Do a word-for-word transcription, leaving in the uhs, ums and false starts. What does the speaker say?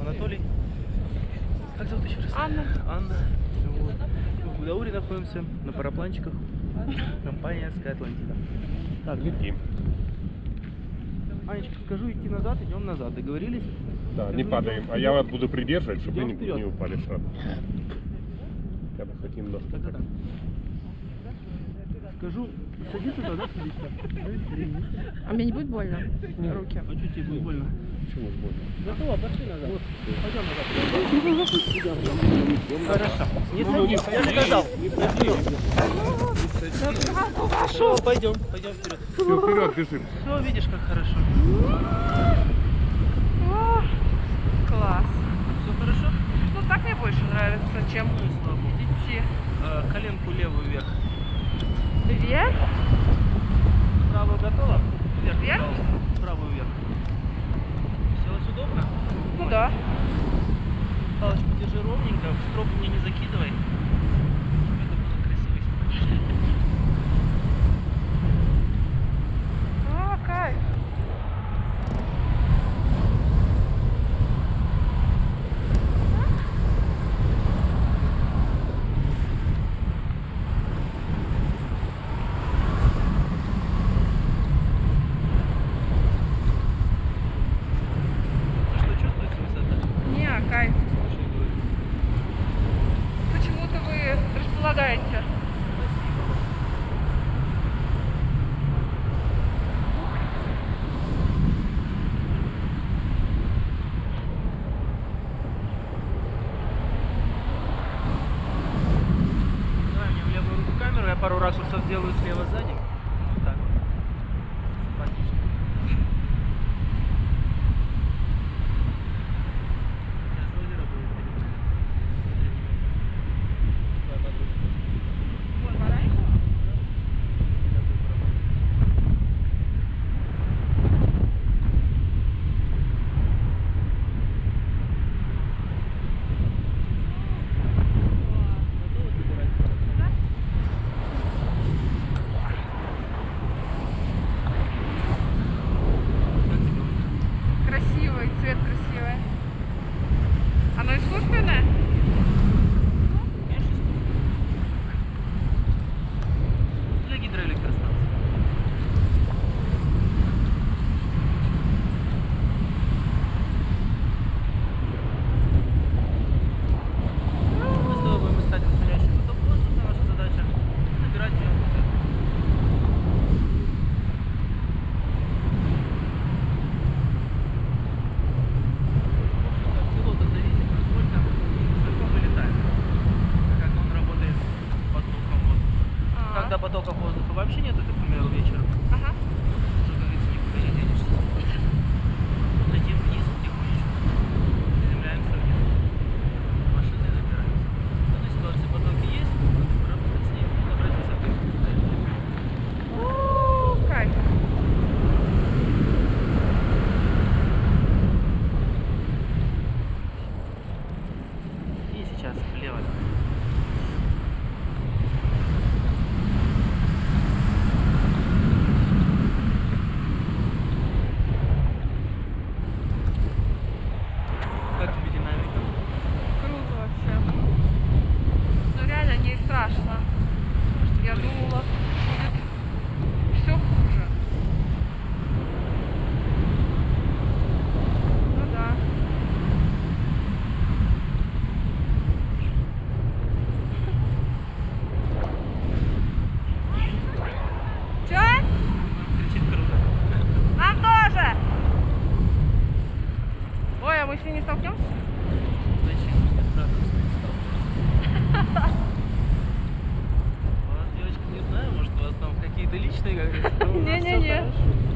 Анатолий. Как зовут еще раз? Анна. Анна. Вот. В Гудауре находимся на парапланчиках. Компания SkyAtlantida. Так, летим. Анечка, скажу идти назад, идем назад. Договорились? Да, скажу, не падаем. Идем. А я вас буду придерживать, чтобы вы не, не упали сразу. Я бы хотел немножко так. так. Скажу, садись туда, да, садись. А мне не будет больно? Нет. Руки. А что тебе будет больно? Почему больно? Готово, пошли назад. Вот. Пойдем назад. Хорошо. Не садись, я сказал. Не садись. Хорошо, пойдем, пойдем вперед. Все, вперед, бежим. Все, видишь, как хорошо. Класс. Все хорошо? Ну, так мне больше нравится, чем идти. Коленку левую вверх. Вверх? Правую готова? Вверх? Вверх? Правую вверх. Все удобно? Ну Ой. да. Палочку держи ровненько, в строку мне не закидывай. Это будет красивый спорт. О, кайф! Почему-то вы располагаете. Да, мне в левую руку камеру, я пару раз усов сделаю слева сзади. Вот так вот. Когда потока воздуха вообще нету, как, например, вечером. Ага. Уже, как говорится, никуда не денешься. Летим вниз потихонечку. Приземляемся вниз. Машины забираемся. В этой ситуации потоки есть, работать с ними, добраться с собой. О, кайф! И сейчас влево. Я думала, будет все хуже. Ну да. Че? Кричит круто. Нам тоже. Ой, а мы еще не столкнемся? Зачем? Я сразу не столкнулся. Не знаю, может, у вас там какие-то личные, как говорится. Не-не-не.